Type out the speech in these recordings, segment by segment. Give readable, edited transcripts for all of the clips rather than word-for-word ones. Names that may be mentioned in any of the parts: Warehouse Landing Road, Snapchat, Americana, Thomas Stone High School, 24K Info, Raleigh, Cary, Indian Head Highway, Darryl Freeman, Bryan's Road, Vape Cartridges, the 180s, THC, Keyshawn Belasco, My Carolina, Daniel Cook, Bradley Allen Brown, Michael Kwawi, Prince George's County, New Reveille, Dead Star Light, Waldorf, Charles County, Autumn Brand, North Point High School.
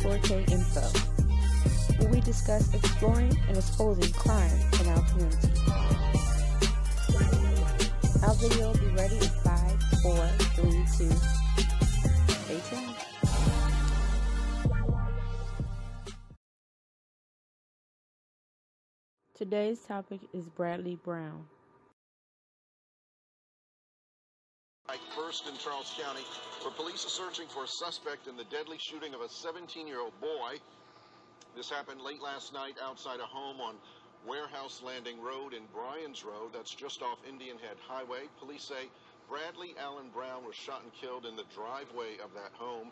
24K Info, where we discuss exploring and exposing crime in our community. Our video will be ready in 5, 4, 3, 2. Stay tuned. Today's topic is Bradley Brown. First in Charles County, where police are searching for a suspect in the deadly shooting of a 17-year-old boy. This happened late last night outside a home on Warehouse Landing Road in Bryan's Road. That's just off Indian Head Highway. Police say Bradley Allen Brown was shot and killed in the driveway of that home.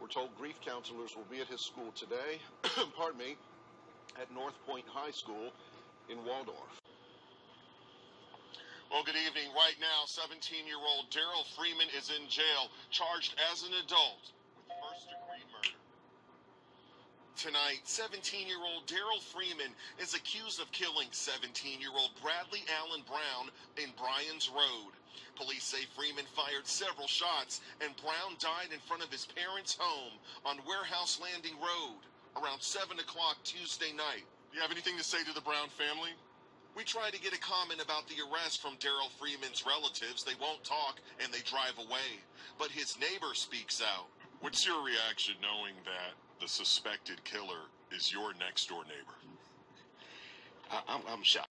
We're told grief counselors will be at his school today, pardon me, at North Point High School in Waldorf. Well, good evening. Right now, 17-year-old Darryl Freeman is in jail, charged as an adult with first-degree murder. Tonight, 17-year-old Darryl Freeman is accused of killing 17-year-old Bradley Allen Brown in Bryan's Road. Police say Freeman fired several shots, and Brown died in front of his parents' home on Warehouse Landing Road around 7 o'clock Tuesday night. Do you have anything to say to the Brown family? We try to get a comment about the arrest from Darryl Freeman's relatives. They won't talk and they drive away. But his neighbor speaks out. What's your reaction knowing that the suspected killer is your next door neighbor? I'm shocked.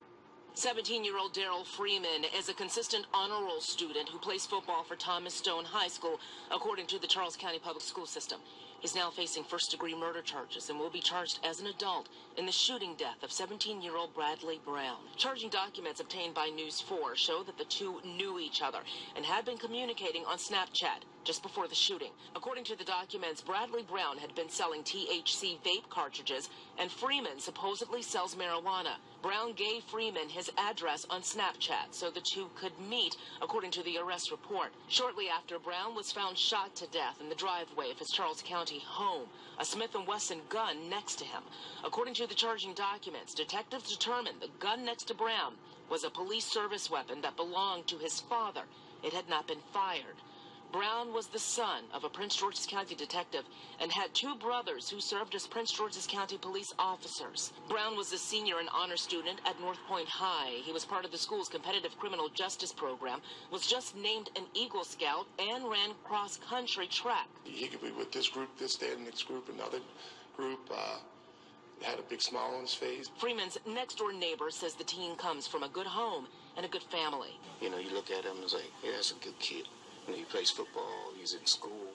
17-year-old Darryl Freeman is a consistent honor roll student who plays football for Thomas Stone High School, according to the Charles County Public School System. He's now facing first-degree murder charges and will be charged as an adult in the shooting death of 17-year-old Bradley Brown. Charging documents obtained by News 4 show that the two knew each other and had been communicating on Snapchat just before the shooting. According to the documents, Bradley Brown had been selling THC vape cartridges, and Freeman supposedly sells marijuana. Brown gave Freeman his address on Snapchat so the two could meet, according to the arrest report. Shortly after, Brown was found shot to death in the driveway of his Charles County home, a Smith & Wesson gun next to him. According to the charging documents, detectives determined the gun next to Brown was a police service weapon that belonged to his father. It had not been fired. Brown was the son of a Prince George's County detective and had two brothers who served as Prince George's County police officers. Brown was a senior and honor student at North Point High. He was part of the school's competitive criminal justice program, was just named an Eagle Scout, and ran cross-country track. He could be with this group, this day, and next group, another group. Had a big smile on his face. Freeman's next-door neighbor says the teen comes from a good home and a good family. You know, you look at him and it's like, yeah, that's a good kid. He plays football, he's in school.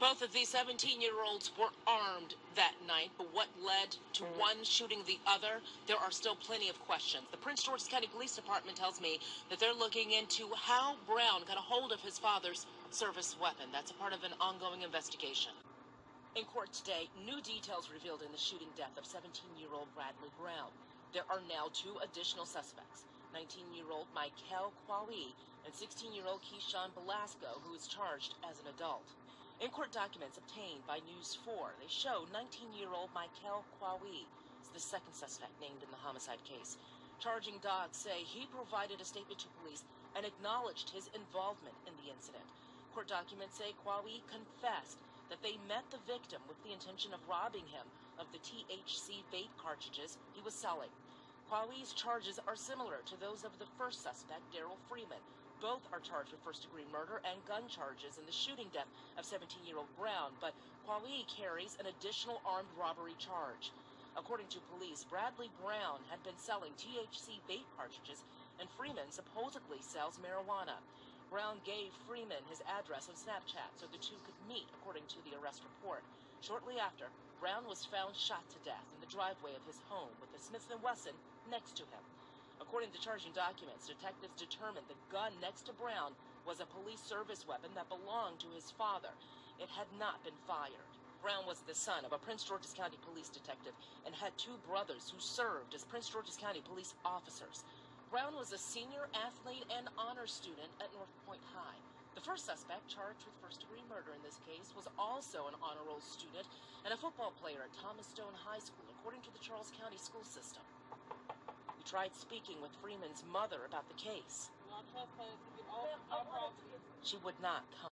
Both of these 17-year-olds were armed that night, but what led to one shooting the other, there are still plenty of questions. The Prince George's County Police Department tells me that they're looking into how Brown got a hold of his father's service weapon. That's a part of an ongoing investigation. In court today, new details revealed in the shooting death of 17-year-old Bradley Brown. There are now two additional suspects. 19-year-old Michael Kwawi and 16-year-old Keyshawn Belasco, who is charged as an adult. In court documents obtained by News 4, they show 19-year-old Michael Kwawi is the second suspect named in the homicide case. Charging docs say he provided a statement to police and acknowledged his involvement in the incident. Court documents say Kwawi confessed that they met the victim with the intention of robbing him of the THC vape cartridges he was selling. Kwawi's charges are similar to those of the first suspect, Darryl Freeman. Both are charged with first-degree murder and gun charges in the shooting death of 17-year-old Brown, but Kwawi carries an additional armed robbery charge. According to police, Bradley Brown had been selling THC vape cartridges, and Freeman supposedly sells marijuana. Brown gave Freeman his address on Snapchat so the two could meet, according to the arrest report. Shortly after, Brown was found shot to death in the driveway of his home with the Smith & Wesson next to him. According to charging documents, detectives determined the gun next to Brown was a police service weapon that belonged to his father. It had not been fired. Brown was the son of a Prince George's County police detective and had two brothers who served as Prince George's County police officers. Brown was a senior athlete and honor student at North Point High. The first suspect, charged with first-degree murder in this case, was also an honor roll student and a football player at Thomas Stone High School, according to the Charles County School System. We tried speaking with Freeman's mother about the case. She would not come.